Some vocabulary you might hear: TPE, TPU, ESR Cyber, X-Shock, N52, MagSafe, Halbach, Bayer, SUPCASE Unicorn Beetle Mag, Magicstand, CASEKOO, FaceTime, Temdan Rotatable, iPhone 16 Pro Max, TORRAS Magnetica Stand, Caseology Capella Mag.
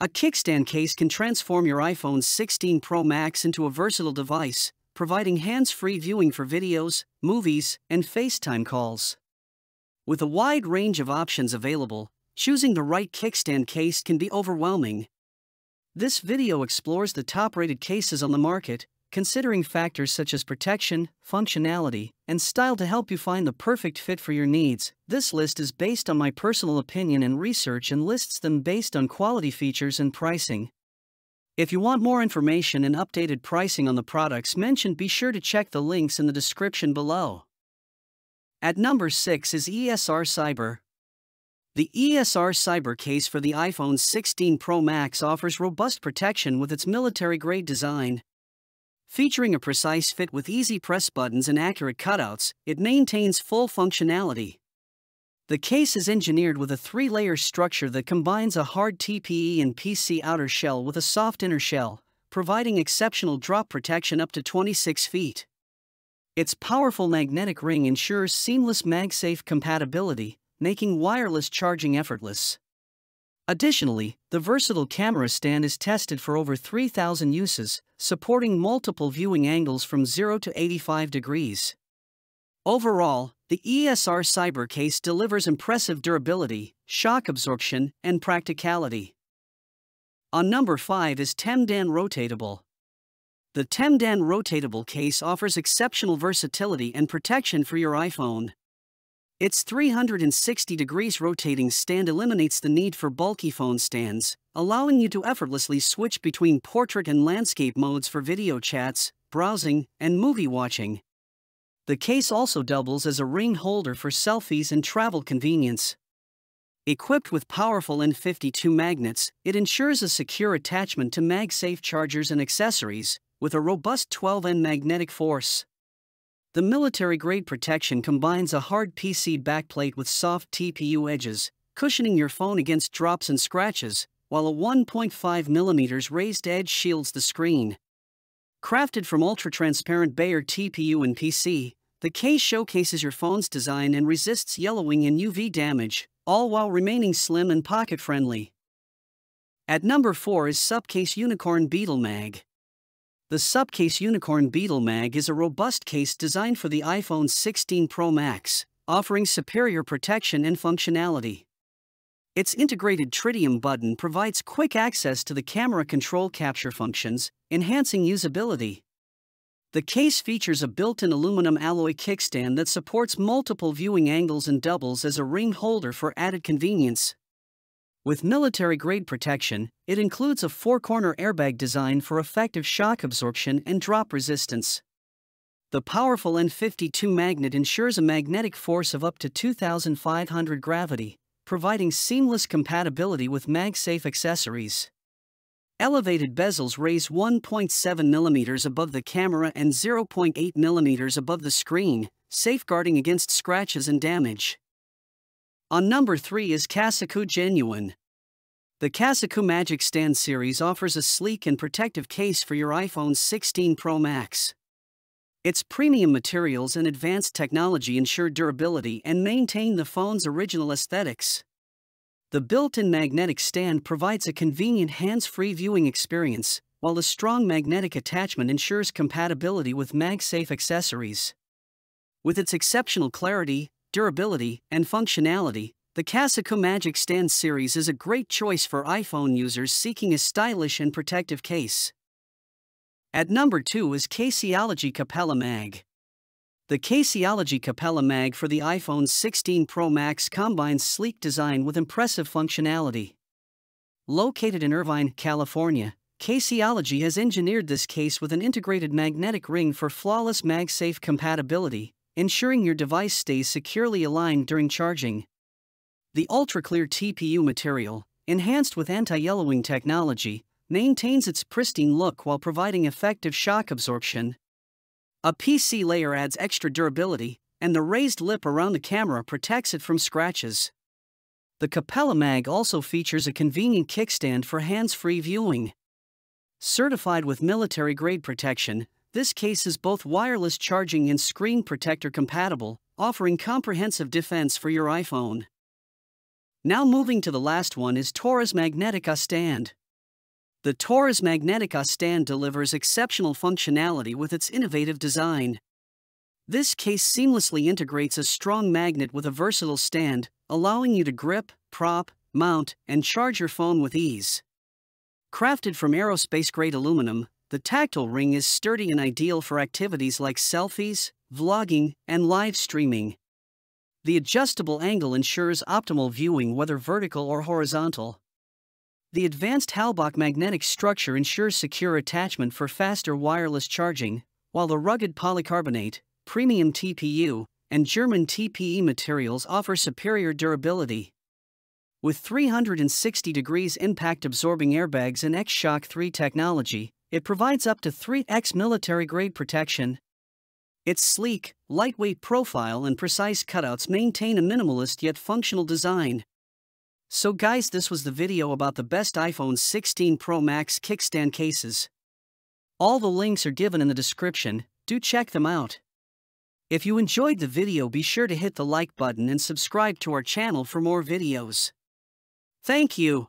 A kickstand case can transform your iPhone 16 Pro Max into a versatile device, providing hands-free viewing for videos, movies, and FaceTime calls. With a wide range of options available, choosing the right kickstand case can be overwhelming. This video explores the top-rated cases on the market, considering factors such as protection, functionality, and style to help you find the perfect fit for your needs. This list is based on my personal opinion and research and lists them based on quality, features, and pricing. If you want more information and updated pricing on the products mentioned, be sure to check the links in the description below. At number 6 is ESR Cyber. The ESR Cyber case for the iPhone 16 Pro Max offers robust protection with its military-grade design. Featuring a precise fit with easy press buttons and accurate cutouts, it maintains full functionality. The case is engineered with a three-layer structure that combines a hard TPE and PC outer shell with a soft inner shell, providing exceptional drop protection up to 26 feet. Its powerful magnetic ring ensures seamless MagSafe compatibility, making wireless charging effortless. Additionally, the versatile camera stand is tested for over 3,000 uses, supporting multiple viewing angles from 0 to 85 degrees. Overall, the ESR Cyber case delivers impressive durability, shock absorption, and practicality. On number 5 is Temdan Rotatable. The Temdan Rotatable case offers exceptional versatility and protection for your iPhone. Its 360 degrees rotating stand eliminates the need for bulky phone stands, allowing you to effortlessly switch between portrait and landscape modes for video chats, browsing, and movie watching. The case also doubles as a ring holder for selfies and travel convenience. Equipped with powerful N52 magnets, it ensures a secure attachment to MagSafe chargers and accessories, with a robust 12N magnetic force. The military-grade protection combines a hard PC backplate with soft TPU edges, cushioning your phone against drops and scratches, while a 1.5mm raised edge shields the screen. Crafted from ultra-transparent Bayer TPU and PC, the case showcases your phone's design and resists yellowing and UV damage, all while remaining slim and pocket-friendly. At number 4 is SUPCASE Unicorn Beetle Mag. The SUPCASE Unicorn Beetle Mag is a robust case designed for the iPhone 16 Pro Max, offering superior protection and functionality. Its integrated tritium button provides quick access to the camera control capture functions, enhancing usability. The case features a built-in aluminum alloy kickstand that supports multiple viewing angles and doubles as a ring holder for added convenience. With military-grade protection, it includes a four-corner airbag design for effective shock absorption and drop resistance. The powerful N52 magnet ensures a magnetic force of up to 2,500 gravity, providing seamless compatibility with MagSafe accessories. Elevated bezels raise 1.7mm above the camera and 0.8mm above the screen, safeguarding against scratches and damage. On number 3 is CASEKOO Genuine. The CASEKOO Magic Stand series offers a sleek and protective case for your iPhone 16 Pro Max. Its premium materials and advanced technology ensure durability and maintain the phone's original aesthetics. The built-in magnetic stand provides a convenient hands-free viewing experience, while the strong magnetic attachment ensures compatibility with MagSafe accessories. With its exceptional clarity, durability, and functionality, the CASEKOO Magic Stand series is a great choice for iPhone users seeking a stylish and protective case. At number 2 is Caseology Capella Mag. The Caseology Capella Mag for the iPhone 16 Pro Max combines sleek design with impressive functionality. Located in Irvine, California, Caseology has engineered this case with an integrated magnetic ring for flawless MagSafe compatibility, ensuring your device stays securely aligned during charging. The ultra-clear TPU material, enhanced with anti-yellowing technology, maintains its pristine look while providing effective shock absorption. A PC layer adds extra durability, and the raised lip around the camera protects it from scratches. The Capella Mag also features a convenient kickstand for hands-free viewing. Certified with military-grade protection, this case is both wireless charging and screen protector compatible, offering comprehensive defense for your iPhone. Now moving to the last one is TORRAS Magnetica Stand. the TORRAS Magnetica Stand delivers exceptional functionality with its innovative design. This case seamlessly integrates a strong magnet with a versatile stand, allowing you to grip, prop, mount, and charge your phone with ease. Crafted from aerospace-grade aluminum, the tactile ring is sturdy and ideal for activities like selfies, vlogging, and live streaming. The adjustable angle ensures optimal viewing whether vertical or horizontal. The advanced Halbach magnetic structure ensures secure attachment for faster wireless charging, while the rugged polycarbonate, premium TPU, and German TPE materials offer superior durability. With 360 degrees impact-absorbing airbags and X-Shock 3 technology, it provides up to 3x military-grade protection. Its sleek, lightweight profile and precise cutouts maintain a minimalist yet functional design. So guys, this was the video about the best iPhone 16 Pro Max kickstand cases. All the links are given in the description, do check them out. If you enjoyed the video, be sure to hit the like button and subscribe to our channel for more videos. Thank you.